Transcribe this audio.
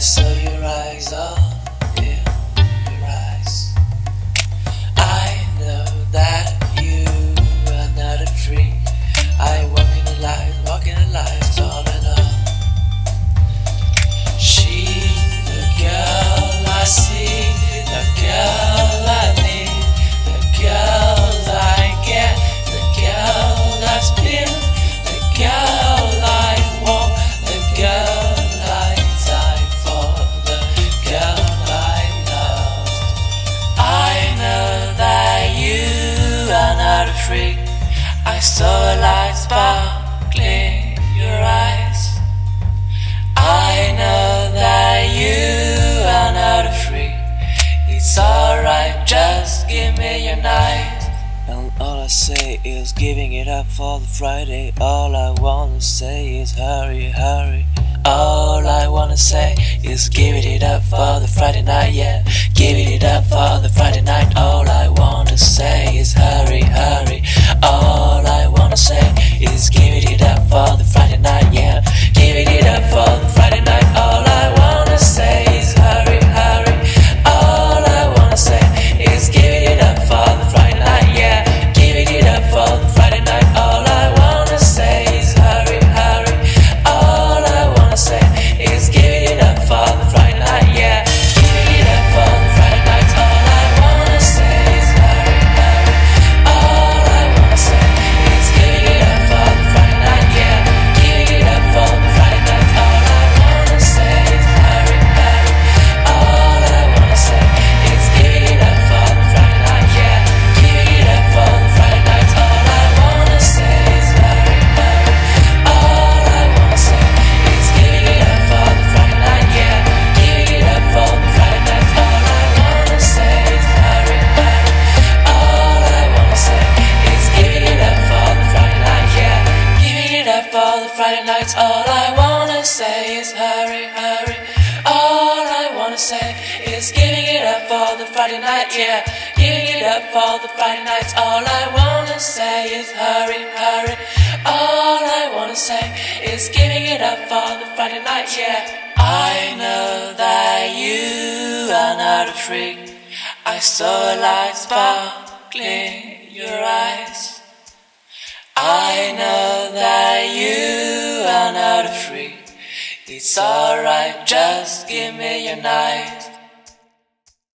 saw your eyes, oh dear, your eyes. I know that you are not a freak. I walk in the light, walk in the light, all in all. She, the girl I see, the girl I need, the girl I get, the girl that's been, the girl I want, the girl I died for, the girl I loved. I know that you are not a freak. I saw a light sparkling in your eyes. I know that you are not a freak. It's alright, just give me your night. And all I say is giving it up for the Friday. All I wanna say is hurry, hurry. All I wanna say is giving it up for the Friday night, yeah. Giving it up for the Friday night. All I wanna say is hurry, hurry. All I wanna say is giving it up for the Friday night, yeah. Giving it up for the Friday night. All I wanna say is hurry, hurry. All I wanna say is giving it up for the Friday night, yeah. Giving it up for the Friday night. All I wanna say is hurry, hurry. All I wanna say is giving it up for the Friday night, yeah. Friday nights, all I wanna say is hurry, hurry. All I wanna say is giving it up for the Friday night, yeah. Giving it up for the Friday nights, all I wanna say is hurry, hurry. All I wanna say is giving it up for the Friday night, yeah. I know that you are not a freak. I saw a light sparkling in your eyes. I know that you are not a freak. It's alright, just give me your night.